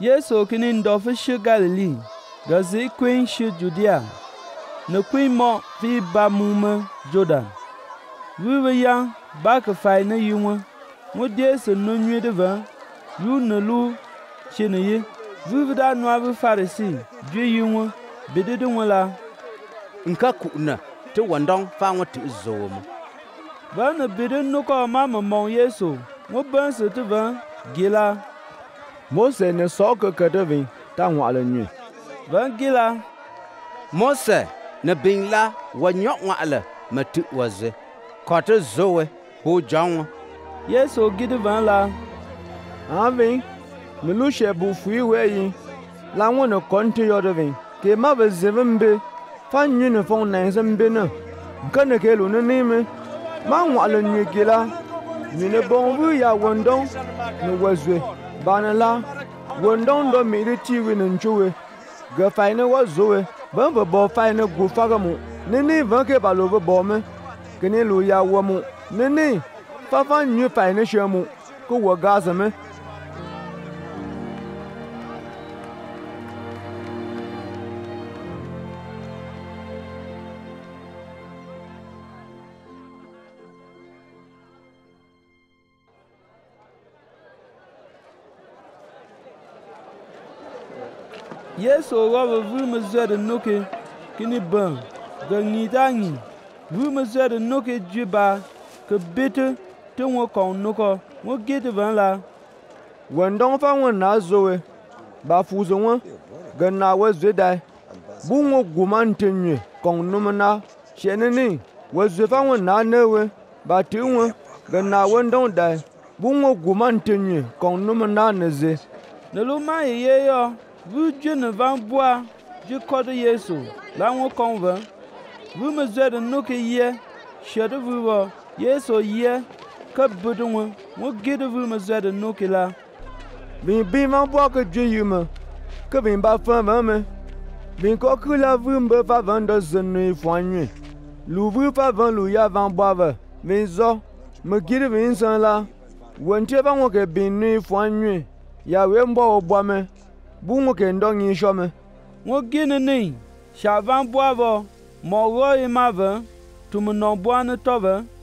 Yesu kini ndofu shi Galili, gazi kwin shi Judea, na kwin mo fi ba mume Jordan. Wiwe ya baka fai na yunwa, mwudi Yesu no nye deva, yu na lu shi na ye, wiwe da nwawe farisi, jwe yunwa, bididu mwala. Nka kuna, te wandong fangwa te uzowomu. Vana bididu nuka mama mong Yesu, mwabansi te van, gila. Mose ne soke kedevin tan wa'ale nye. Van gila. Mose ne bingla wa nyok wa'ale mati waze. Kote zowe ho jangwa. Yeso gidi van la. Anvin, milushe bufui weyi. Langwa ne konti yodevin. Ke mawe zevimbe. Fan nye ne fong nanzimbe ne. Mkane ke lune nime. Man wa'ale nye gila. Mine bonvu ya wendong ne wazwe. Banala, wendong do miri tiwi nchwe, gafaine wazoe, bamba bofaine gufagamu, nini vanke balova bome, kene luya wamu, nini, papa new faine shemu, kuwagazame. Yeso wawe vume zede noke kini ban, gangi tangi, vume zede noke djiba, ke bete te wakon noka, wakete van la. Wendong fa wana zoe, bafuzo wan, gana wazedai, bungo guman tenye, kong nomana, cheneni, wazefa wana newe, bati wan, gana wendong dai, bungo guman tenye, kong nomana neze. Neloma yeye yo, vous Dieu ne vend bois, je corde Yesu, là on convainc. Vous me de nous que hier, chers de vous voir, Yesu hier, que bedouin, moi guide vous me de nous que là. Bien, bien, m'envoie que Dieu humain, que bien, pas fin, maman. Bien, quoi que la vous me va vendre ce nuit, foigné. L'ouvre pas vendre, l'ouïa vend boire, mais ça, me guide Vincent là. Ou un tievan ou que bien nuit, foigné, y'a rien boire au bois, mais. Bungo kendong yishome. Mwagine ni. Shavan boavo. Mwagoi mava. Tumunobwane tove.